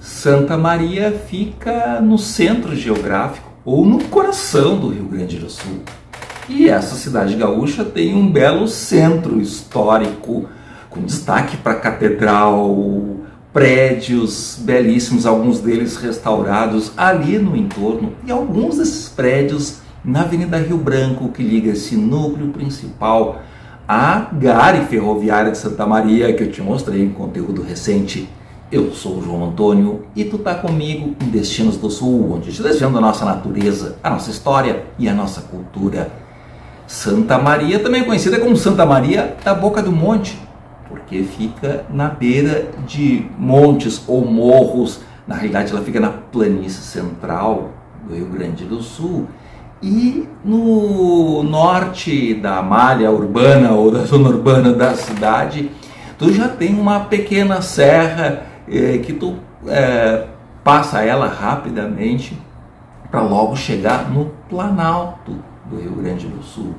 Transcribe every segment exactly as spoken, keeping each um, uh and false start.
Santa Maria fica no centro geográfico ou no coração do Rio Grande do Sul. E essa cidade gaúcha tem um belo centro histórico, com destaque para a catedral, prédios belíssimos, alguns deles restaurados ali no entorno, e alguns desses prédios na Avenida Rio Branco, que liga esse núcleo principal à Gare Ferroviária de Santa Maria, que eu te mostrei em conteúdo recente. Eu sou o João Antônio e tu tá comigo em Destinos do Sul, onde te desvendo a nossa natureza, a nossa história e a nossa cultura. Santa Maria também é conhecida como Santa Maria da Boca do Monte, porque fica na beira de montes ou morros. Na realidade ela fica na planície central do Rio Grande do Sul e no norte da malha urbana ou da zona urbana da cidade tu já tem uma pequena serra que tu é, passa ela rapidamente para logo chegar no Planalto do Rio Grande do Sul.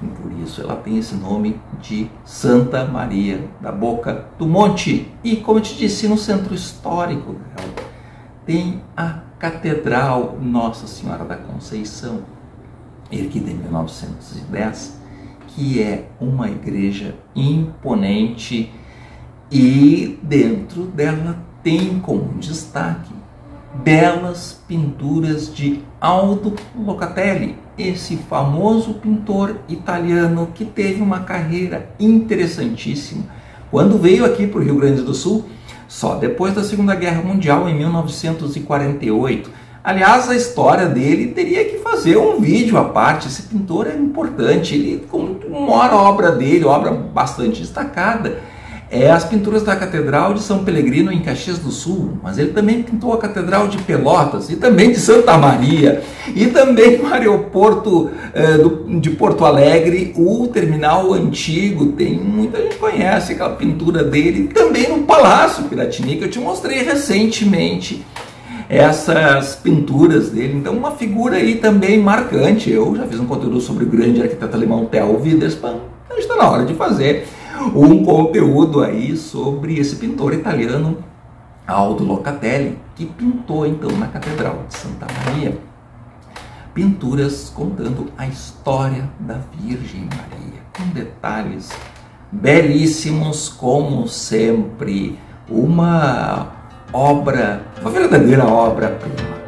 E por isso ela tem esse nome de Santa Maria da Boca do Monte. E como eu te disse, no centro histórico dela tem a Catedral Nossa Senhora da Conceição, erguida em mil novecentos e dez, que é uma igreja imponente. E dentro dela tem como destaque belas pinturas de Aldo Locatelli, esse famoso pintor italiano que teve uma carreira interessantíssima. Quando veio aqui para o Rio Grande do Sul, só depois da Segunda Guerra Mundial, em mil novecentos e quarenta e oito. Aliás, a história dele teria que fazer um vídeo à parte. Esse pintor é importante, ele, a obra dele, obra bastante destacada, é as pinturas da Catedral de São Pelegrino em Caxias do Sul, mas ele também pintou a Catedral de Pelotas e também de Santa Maria e também no aeroporto eh, do, de Porto Alegre, o terminal antigo, tem muita gente conhece aquela pintura dele, também no Palácio Piratini, que eu te mostrei recentemente essas pinturas dele. Então uma figura aí também marcante. Eu já fiz um conteúdo sobre o grande arquiteto alemão Theo Wiederspann, então está na hora de fazer um conteúdo aí sobre esse pintor italiano Aldo Locatelli, que pintou então na Catedral de Santa Maria pinturas contando a história da Virgem Maria, com detalhes belíssimos, como sempre, uma obra, uma verdadeira obra-prima.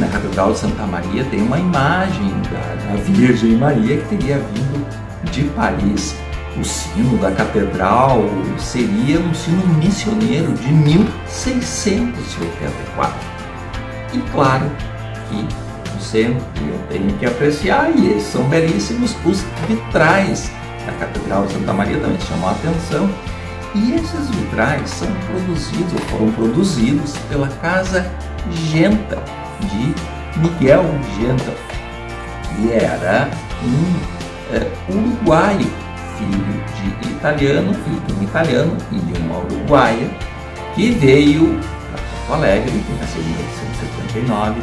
Na Catedral de Santa Maria tem uma imagem da, da Virgem Maria que teria vindo de Paris. O sino da Catedral seria um sino missioneiro de mil seiscentos e oitenta e quatro. E claro que sempre eu tenho que apreciar, e eles são belíssimos, os vitrais da Catedral de Santa Maria também chamam a atenção. E esses vitrais são produzidos, ou foram produzidos, pela Casa Genta, de Miguel Genta, que era um é, uruguaio, filho de italiano, filho de um italiano e de uma uruguaia, que veio para Porto Alegre, que nasceu em mil novecentos e setenta e nove,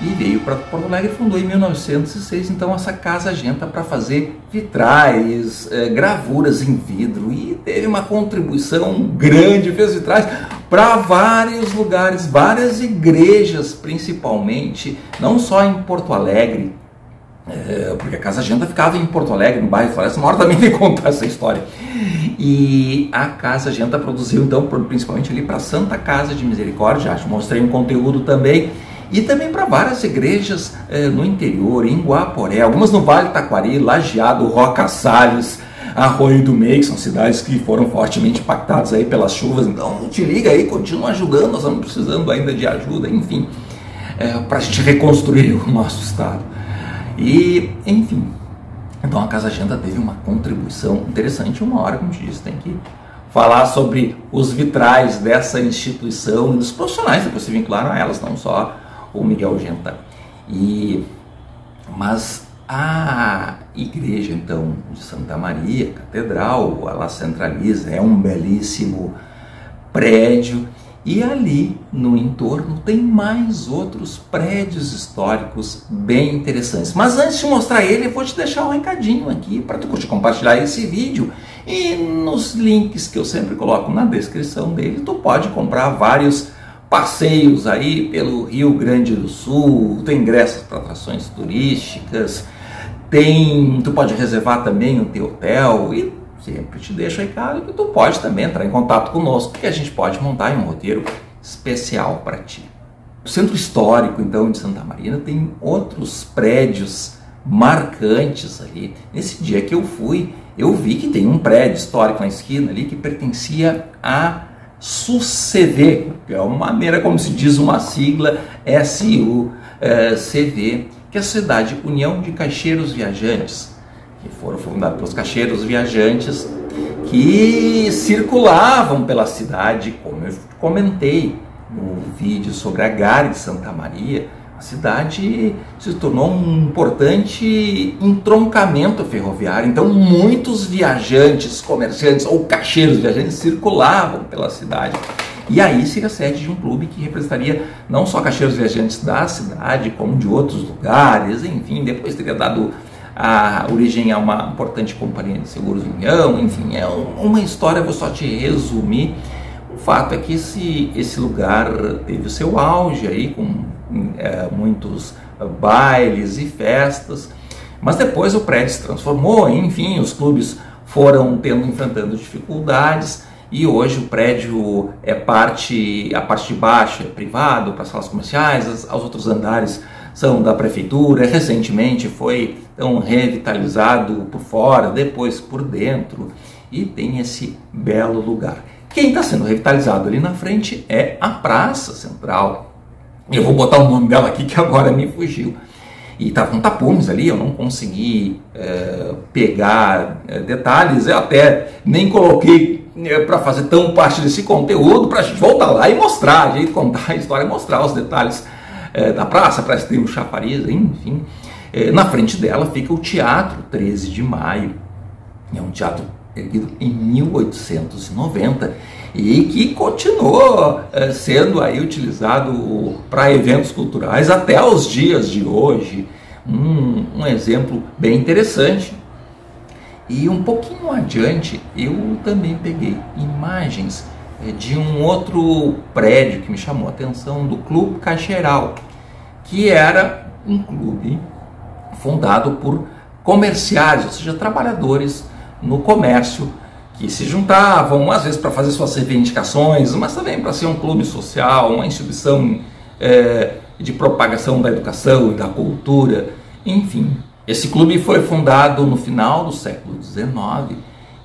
e veio para Porto Alegre e fundou em mil novecentos e seis, então, essa Casa Genta para fazer vitrais, eh, gravuras em vidro, e teve uma contribuição grande, fez vitrais para vários lugares, várias igrejas principalmente, não só em Porto Alegre, é, porque a Casa Genta ficava em Porto Alegre, no bairro Floresta. Uma hora também me contar essa história. E a Casa Genta produziu, então, principalmente ali para a Santa Casa de Misericórdia, acho, mostrei um conteúdo também, e também para várias igrejas é, no interior, em Guaporé, algumas no Vale do Taquari, Lajeado, Roca Salles, Arroio do Meio, que são cidades que foram fortemente impactadas aí pelas chuvas. Então te liga aí, continua ajudando, nós estamos precisando ainda de ajuda, enfim, é, para a gente reconstruir o nosso estado. E, enfim, então a Casa Genta teve uma contribuição interessante. Uma hora, como te disse, tem que falar sobre os vitrais dessa instituição e dos profissionais que se vincularam a elas, não só o Miguel Genta. E, mas a igreja, então, de Santa Maria, Catedral, ela centraliza, é um belíssimo prédio. E ali, no entorno, tem mais outros prédios históricos bem interessantes. Mas antes de mostrar ele, eu vou te deixar um recadinho aqui para tu curtir, compartilhar esse vídeo. E nos links que eu sempre coloco na descrição dele, tu pode comprar vários passeios aí pelo Rio Grande do Sul, tem ingressos para atrações turísticas, tem, tu pode reservar também o teu hotel e sempre te deixo aí, cara, que tu pode também entrar em contato conosco, que a gente pode montar um roteiro especial para ti. O Centro Histórico, então, de Santa Maria tem outros prédios marcantes ali. Nesse dia que eu fui, eu vi que tem um prédio histórico na esquina ali que pertencia a S U C V, que é uma maneira como se diz uma sigla S U C V, que é a Sociedade União de Caixeiros Viajantes, que foram fundados pelos caixeiros viajantes que circulavam pela cidade, como eu comentei no vídeo sobre a Gare de Santa Maria. A cidade se tornou um importante entroncamento ferroviário, então muitos viajantes, comerciantes ou caixeiros viajantes circulavam pela cidade. E aí seria a sede de um clube que representaria não só caixeiros viajantes da cidade, como de outros lugares, enfim, depois teria dado a origem é uma importante companhia de seguros União, enfim, é uma história, vou só te resumir. O fato é que esse, esse lugar teve o seu auge aí, com é, muitos bailes e festas, mas depois o prédio se transformou, enfim, os clubes foram tendo, enfrentando dificuldades, e hoje o prédio é parte, a parte de baixo é privado, para as salas comerciais, as, aos outros andares são da prefeitura. Recentemente foi então revitalizado por fora, depois por dentro, e tem esse belo lugar. Quem está sendo revitalizado ali na frente é a Praça Central. Eu vou botar o nome dela aqui que agora me fugiu. E estava com tapumes ali, eu não consegui é, pegar é, detalhes, eu até nem coloquei é, para fazer tão parte desse conteúdo, para a gente voltar lá e mostrar, a gente contar a história, mostrar os detalhes da praça, parece que tem um chafariz, enfim. Na frente dela fica o Teatro treze de maio, é um teatro erguido em mil oitocentos e noventa e que continuou sendo aí utilizado para eventos culturais até os dias de hoje. Um, um exemplo bem interessante. E um pouquinho adiante eu também peguei imagens de um outro prédio que me chamou a atenção, do Clube Caixeiral, que era um clube fundado por comerciários, ou seja, trabalhadores no comércio, que se juntavam às vezes para fazer suas reivindicações, mas também para ser um clube social, uma instituição é, de propagação da educação e da cultura, enfim. Esse clube foi fundado no final do século dezenove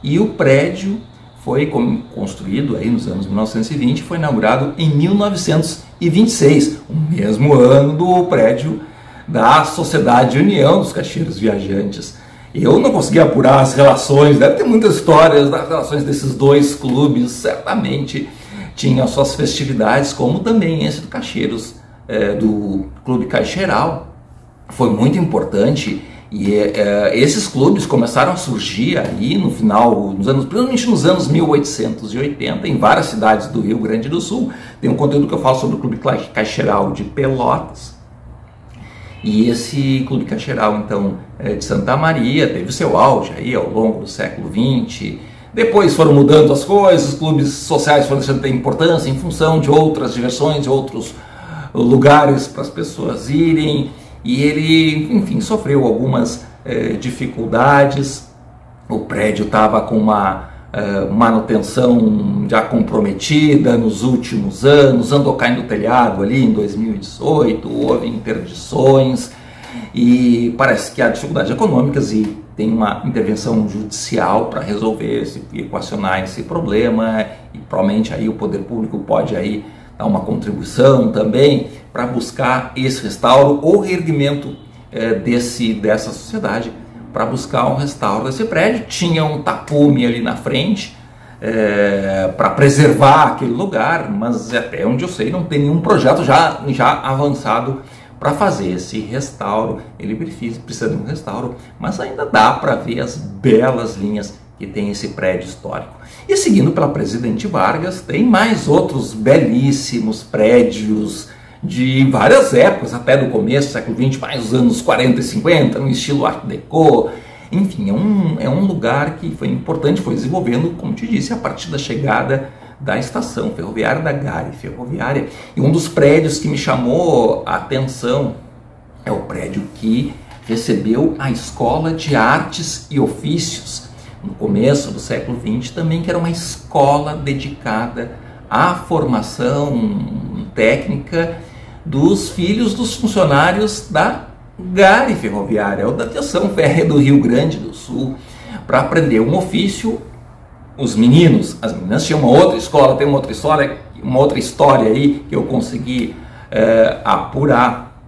e o prédio foi construído aí nos anos mil novecentos e vinte e foi inaugurado em mil novecentos e vinte e seis, o mesmo ano do prédio da Sociedade União dos Caixeiros Viajantes. Eu não consegui apurar as relações, deve ter muitas histórias das relações desses dois clubes, certamente tinha suas festividades, como também esse do Caixeiros, é, do Clube Caixeiral, foi muito importante. E é, esses clubes começaram a surgir aí no final, nos anos, principalmente nos anos mil oitocentos e oitenta, em várias cidades do Rio Grande do Sul. Tem um conteúdo que eu falo sobre o Clube Caixeiral de Pelotas, E esse clube caixeiral, então, de Santa Maria, teve seu auge aí ao longo do século vinte. Depois foram mudando as coisas, os clubes sociais foram deixando de ter importância em função de outras diversões, de outros lugares para as pessoas irem. E ele, enfim, sofreu algumas eh, dificuldades. O prédio estava com uma eh, manutenção já comprometida nos últimos anos, andou caindo o telhado ali em dois mil e dezoito, houve interdições e parece que há dificuldades econômicas e tem uma intervenção judicial para resolver, esse, equacionar esse problema, e provavelmente aí o poder público pode aí dar uma contribuição também para buscar esse restauro ou reerguimento eh, desse, dessa sociedade, para buscar um restauro desse prédio. Tinha um tapume ali na frente eh, para preservar aquele lugar, mas até onde eu sei não tem nenhum projeto já, já avançado para fazer esse restauro. Ele precisa de um restauro, mas ainda dá para ver as belas linhas que tem esse prédio histórico. E seguindo pela Presidente Vargas, tem mais outros belíssimos prédios de várias épocas, até do começo do século vinte, mais os anos quarenta e cinquenta, no estilo Art Deco. Enfim, é um, é um lugar que foi importante, foi desenvolvendo, como te disse, a partir da chegada da estação ferroviária, da Gare Ferroviária. E um dos prédios que me chamou a atenção é o prédio que recebeu a Escola de Artes e Ofícios, no começo do século vinte também, que era uma escola dedicada à formação técnica dos filhos dos funcionários da Gare Ferroviária, ou da Viação Férrea do Rio Grande do Sul, para aprender um ofício. Os meninos, as meninas tinham uma outra escola, tem uma outra história, uma outra história aí que eu consegui é, apurar,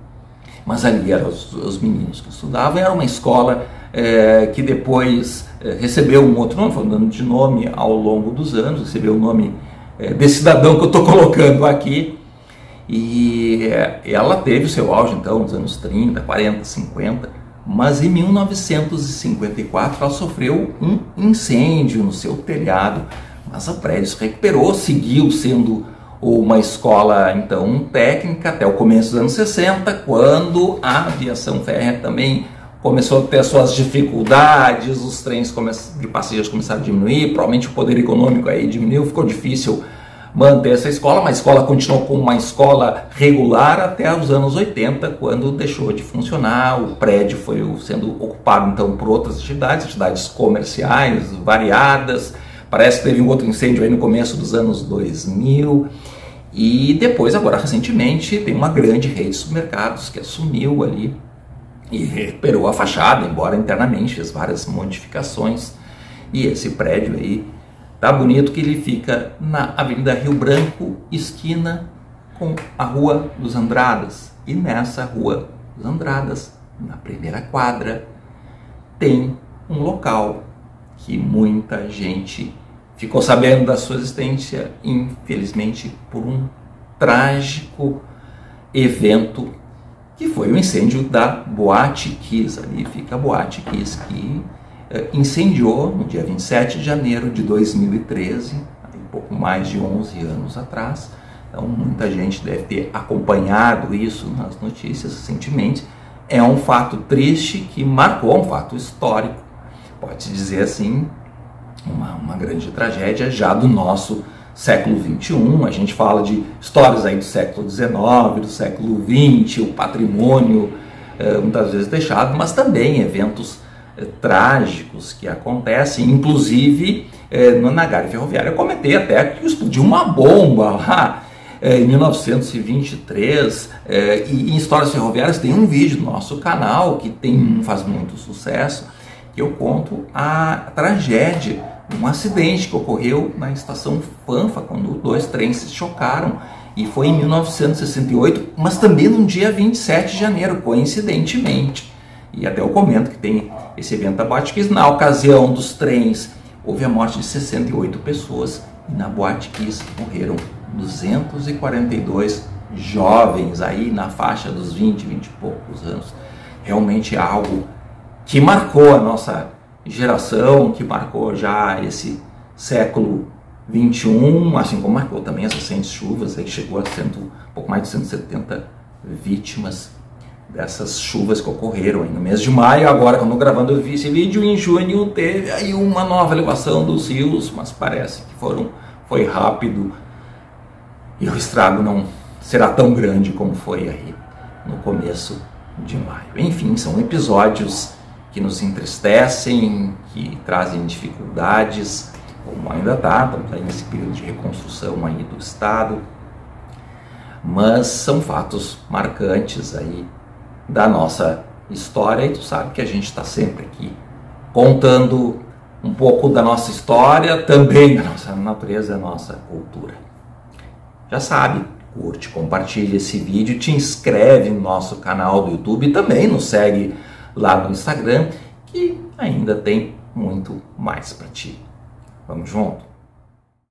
mas ali eram os, os meninos que estudavam. Era uma escola é, que depois é, recebeu um outro nome, foi mudando de nome ao longo dos anos, recebeu o nome é, desse cidadão que eu estou colocando aqui, e é, ela teve o seu auge então nos anos trinta, quarenta, cinquenta. Mas em mil novecentos e cinquenta e quatro ela sofreu um incêndio no seu telhado, mas a prédio se recuperou, seguiu sendo uma escola então técnica até o começo dos anos sessenta, quando a aviação férrea também começou a ter suas dificuldades, os trens de passageiros começaram a diminuir, provavelmente o poder econômico aí diminuiu, ficou difícil manter essa escola, mas a escola continuou como uma escola regular até os anos oitenta, quando deixou de funcionar. O prédio foi sendo ocupado então por outras atividades, atividades comerciais variadas. Parece que teve um outro incêndio aí no começo dos anos dois mil, e depois agora recentemente tem uma grande rede de supermercados que assumiu ali e recuperou a fachada, embora internamente fez várias modificações, e esse prédio aí tá bonito, que ele fica na Avenida Rio Branco, esquina com a Rua dos Andradas. E nessa Rua dos Andradas, na primeira quadra, tem um local que muita gente ficou sabendo da sua existência, infelizmente, por um trágico evento que foi o incêndio da Boate Kiss. Ali fica a Boate Kiss, que incendiou no dia vinte e sete de janeiro de dois mil e treze, um pouco mais de onze anos atrás. Então muita gente deve ter acompanhado isso nas notícias recentemente. É um fato triste que marcou, um fato histórico, pode-se dizer assim, uma, uma grande tragédia já do nosso século vinte e um. A gente fala de histórias aí do século dezenove, do século vinte, o patrimônio muitas vezes deixado, mas também eventos trágicos que acontecem, inclusive eh, na Gare Ferroviária. Eu comentei até que explodiu uma bomba lá eh, em mil novecentos e vinte e três, eh, e em Histórias Ferroviárias tem um vídeo do nosso canal que tem, faz muito sucesso, que eu conto a tragédia, um acidente que ocorreu na estação Panfa, quando dois trens se chocaram, e foi em mil novecentos e sessenta e oito, mas também no dia vinte e sete de janeiro, coincidentemente. E até eu comento que tem esse evento da Boate Kiss. Na ocasião dos trens, houve a morte de sessenta e oito pessoas. E na Boate Kiss morreram duzentos e quarenta e dois jovens, aí na faixa dos vinte, vinte e poucos anos. Realmente algo que marcou a nossa geração, que marcou já esse século vinte e um, assim como marcou também as recentes chuvas, aí chegou a cento, pouco mais de cento e setenta vítimas dessas chuvas que ocorreram no mês de maio. Agora, quando gravando esse vídeo, em junho teve aí uma nova elevação dos rios, mas parece que foram, foi rápido e o estrago não será tão grande como foi aí no começo de maio. Enfim, são episódios que nos entristecem, que trazem dificuldades, como ainda está, estamos aí nesse período de reconstrução aí do Estado, mas são fatos marcantes aí da nossa história, e tu sabe que a gente está sempre aqui contando um pouco da nossa história, também da nossa natureza, da nossa cultura. Já sabe, curte, compartilha esse vídeo, te inscreve no nosso canal do YouTube e também nos segue lá no Instagram, que ainda tem muito mais para ti. Vamos junto!